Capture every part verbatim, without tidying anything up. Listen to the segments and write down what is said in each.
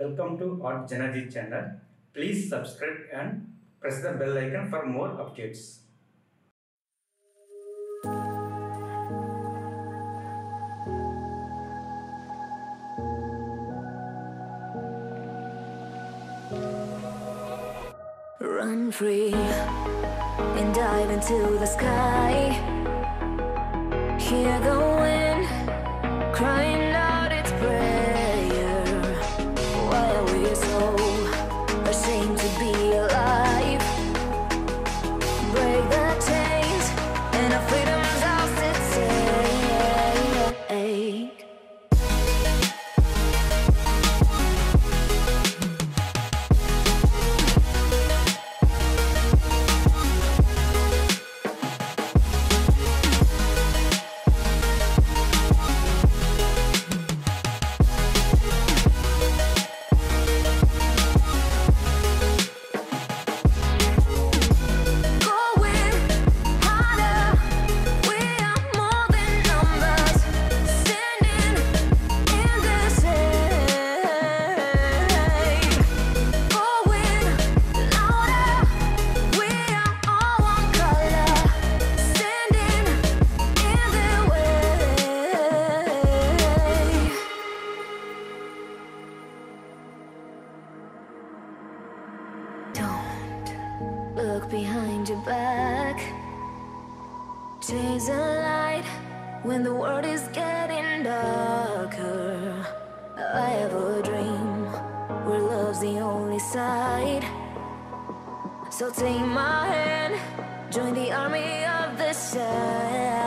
Welcome to our JanaG channel. Please subscribe and press the bell icon for more updates. Run free and dive into the sky. Hear the wind crying out its prayer. Why are we so ashamed to be alive? Break the chains and our freedom's ours to take. Look behind your back. Chase a light when the world is getting darker. I have a dream where love's the only side. So take my hand, join the army of the shadows.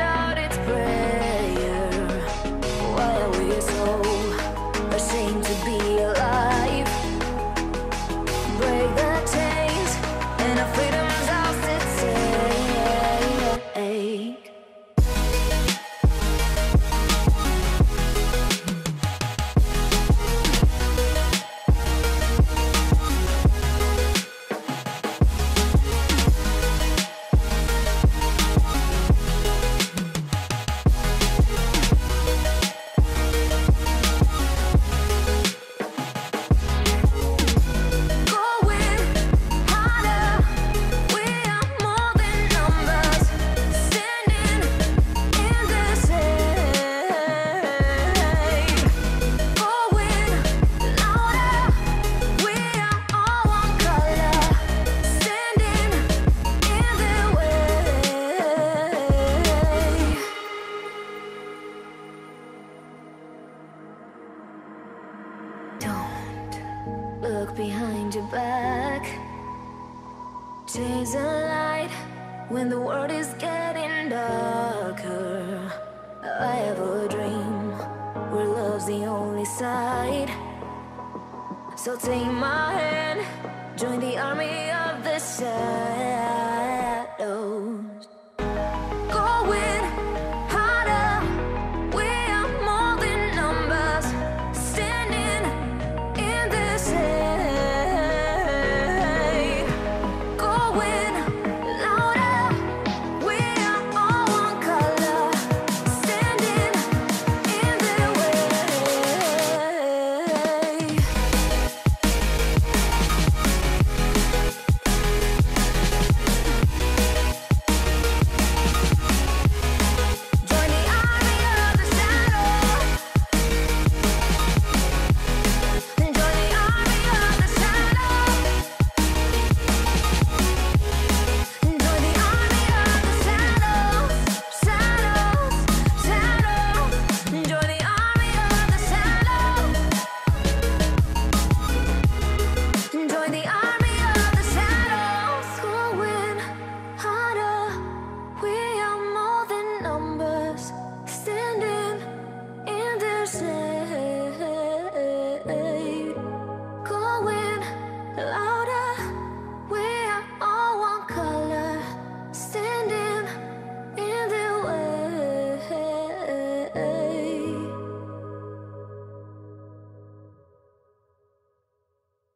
out its prayer. Why are we so ashamed to be alive? Break the chains and our freedom's ours to take. Look behind your back. Chase a light when the world is getting darker. I have a dream where love's the only side. So take my hand, join the army of the shadows. Going harder, we are more than numbers, standing in this hay. Going louder, we are all one color, standing in the way. Join the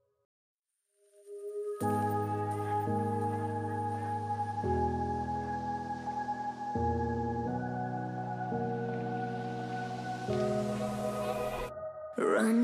army of the shadows. Join the army of the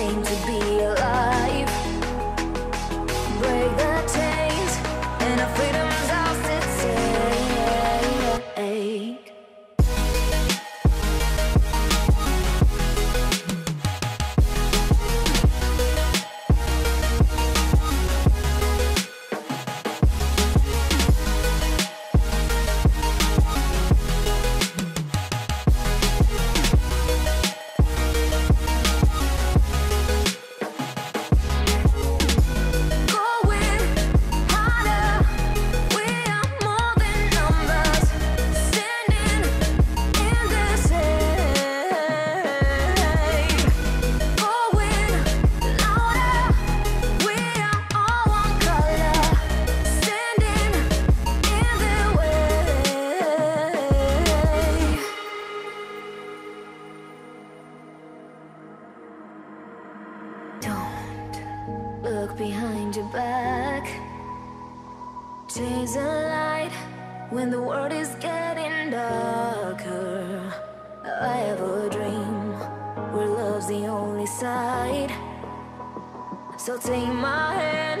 Join the army of the shadows. Join the army of the shadows. Going harder, we are more than numbers, standing in their shade. Going louder, we are all one color, standing in their way. Run free and dive into the sky. Hear the wind crying out its prayer. Why are we so ashamed to be alive? Break the chains and our freedom's ours to take. Going harder, we are more than numbers, standing in the shade. Going louder, we are all one color, standing in the way. Don't look behind your back. Chase a light when the world is getting darker. I have a dream where love's the only side. So take my hand,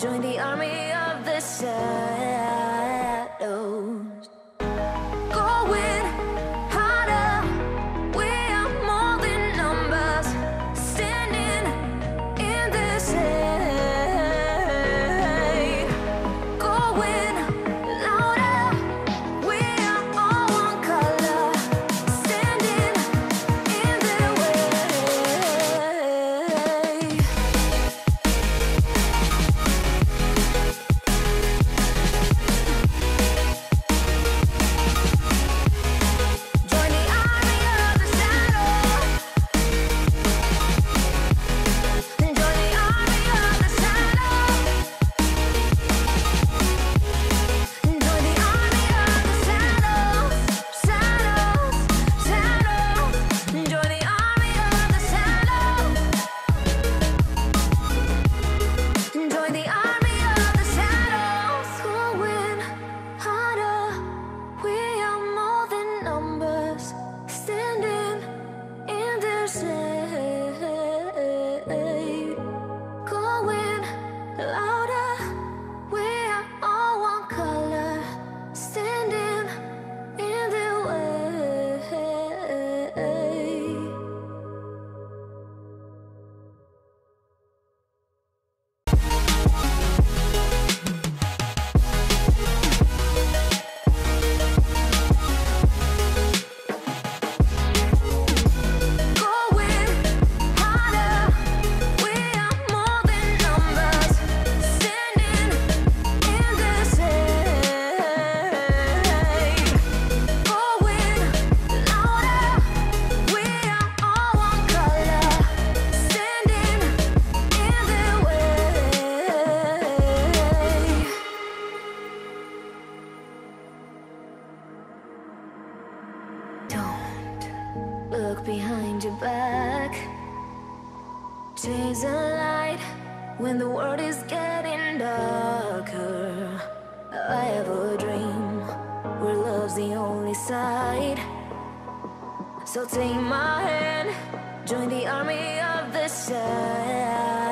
join the army of the shadows. Going harder, we are more than numbers, standing in the shade. Going louder, we are all one color, standing in the way. behind your back. Chase a light when the world is getting darker. I have a dream where love's the only side. So take my hand, join the army of the sun.